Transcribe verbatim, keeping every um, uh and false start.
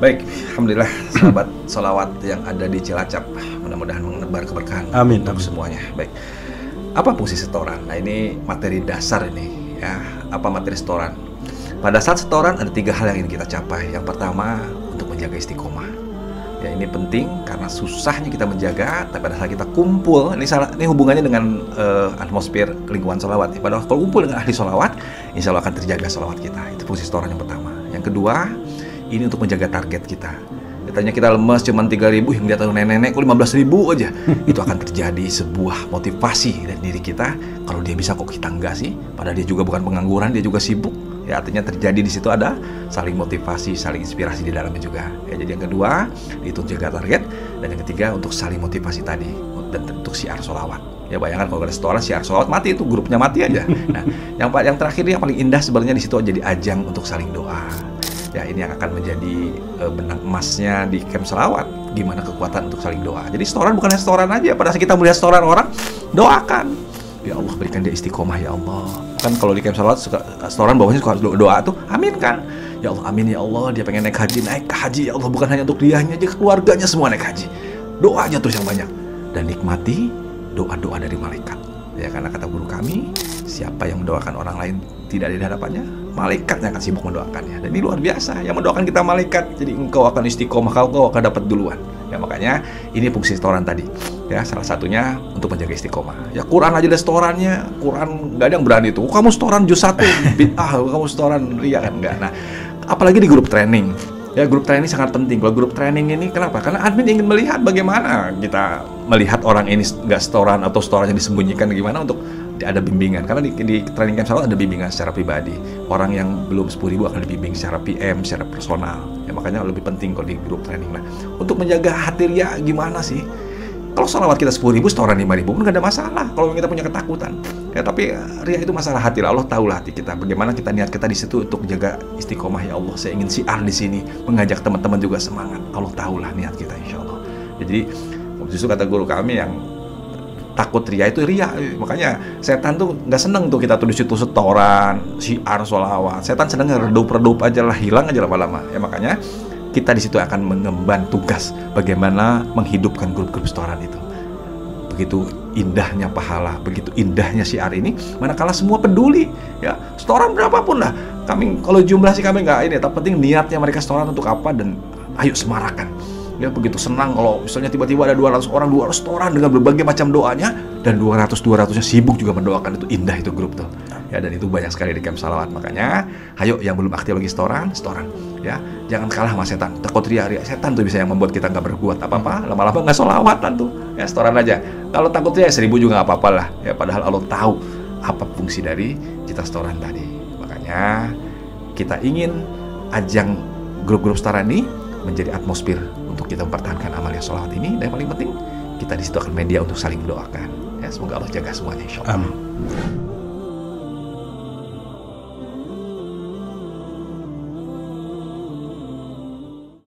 Baik, alhamdulillah sahabat Sholawat yang ada di Cilacap, mudah-mudahan menebar keberkahan amin, untuk amin. semuanya. Baik, apa fungsi setoran? Nah ini materi dasar ini ya. Apa materi setoran? Pada saat setoran ada tiga hal yang ingin kita capai. Yang pertama untuk menjaga istiqomah. Ya ini penting karena susahnya kita menjaga, tapi pada saat kita kumpul, ini, salah, ini hubungannya dengan uh, atmosfer lingkungan Sholawat. Ya, pada saat kumpul dengan ahli Sholawat, insya Allah akan terjaga Sholawat kita. Itu fungsi setoran yang pertama. Yang kedua, ini untuk menjaga target kita. Katanya kita lemes cuman tiga ribu, yang lihat nenek-nenek kok lima belas ribu aja. Itu akan terjadi sebuah motivasi dari diri kita. Kalau dia bisa kok kita enggak sih? Padahal dia juga bukan pengangguran, dia juga sibuk. Ya artinya terjadi di situ ada saling motivasi, saling inspirasi di dalamnya juga. Ya, jadi yang kedua itu jaga target, dan yang ketiga untuk saling motivasi tadi dan untuk syiar Sholawat. Ya bayangkan kalau ada setoran, syiar Sholawat mati, itu grupnya mati aja. Nah, yang yang terakhir yang paling indah sebenarnya di situ jadi ajang untuk saling doa. Ya ini yang akan menjadi uh, benang emasnya di Camp Sholawat. Gimana kekuatan untuk saling doa. Jadi setoran bukan setoran aja. Pada saat kita melihat setoran orang, doakan. Ya Allah berikan dia istiqomah ya Allah. Kan kalau di Camp Sholawat suka setoran bawahnya suka doa tuh, amin kan. Ya Allah amin ya Allah, dia pengen naik haji, naik haji ya Allah, bukan hanya untuk dianya aja, keluarganya semua naik haji. Doa aja terus yang banyak dan nikmati doa-doa dari malaikat. Ya karena kata guru kami, siapa yang mendoakan orang lain tidak ada hadapannya, malaikatnya akan sibuk mendoakannya. Dan ini luar biasa, yang mendoakan kita malaikat. Jadi engkau akan istiqomah, engkau akan dapat duluan. Ya makanya ini fungsi setoran tadi. Ya salah satunya untuk menjaga istiqomah. Ya Quran aja ada setorannya, Quran nggak ada yang berani tuh. Kamu setoran juz satu, bid'ah. Kamu setoran ria kan nggak. Nah apalagi di grup training. Ya grup training sangat penting. Kalau grup training ini kenapa? Karena admin ingin melihat bagaimana kita melihat orang ini nggak setoran atau setorannya disembunyikan gimana untuk ada bimbingan. Karena di, di training Camp Sholawat ada bimbingan secara pribadi. Orang yang belum sepuluh ribu akan dibimbing secara P M, secara personal. Ya makanya lebih penting kalau di grup training. Nah untuk menjaga hati ria gimana sih? Kalau Sholawat kita sepuluh ribu, setoran lima ribu pun nggak ada masalah. Kalau kita punya ketakutan. Ya tapi ria itu masalah hati lah. Allah tahulah hati kita. Bagaimana kita niat kita di situ untuk jaga istiqomah ya Allah. Saya ingin syiar di sini, mengajak teman-teman juga semangat. Allah tahulah niat kita insya Allah. Ya, jadi justru kata guru kami yang takut ria itu ria. Makanya setan tuh nggak seneng tuh kita tuh di situ setoran, syiar Sholawat. Setan seneng redup-redup aja lah, hilang aja lama-lama. Ya makanya kita di situ akan mengemban tugas bagaimana menghidupkan grup-grup setoran itu. Begitu indahnya pahala, begitu indahnya syiar ini, manakala semua peduli. Ya, setoran berapapun lah. Kami kalau jumlah sih kami nggak ini, tapi penting niatnya mereka setoran untuk apa dan ayo semarakan. Ya begitu senang kalau misalnya tiba-tiba ada dua ratus orang, dua ratus setoran dengan berbagai macam doanya, dan dua ratus dua ratus-nya sibuk juga mendoakan. Itu indah itu grup tuh. Ya dan itu banyak sekali di Camp Sholawat. Makanya ayo yang belum aktif lagi setoran, setoran. Ya, jangan kalah sama setan. Takut ria-ria setan tuh bisa yang membuat kita nggak berbuat apa-apa, lama-lama nggak sholawatan tuh. Ya setoran aja. Kalau takut ria seribu juga nggak apa-apalah. Ya padahal Allah tahu apa fungsi dari kita setoran tadi. Makanya kita ingin ajang grup-grup setoran ini menjadi atmosfer untuk kita mempertahankan amalia sholawat ini, dan yang paling penting kita di situ akan media untuk saling mendoakan. Ya semoga Allah jaga semuanya insyaallah. Amin.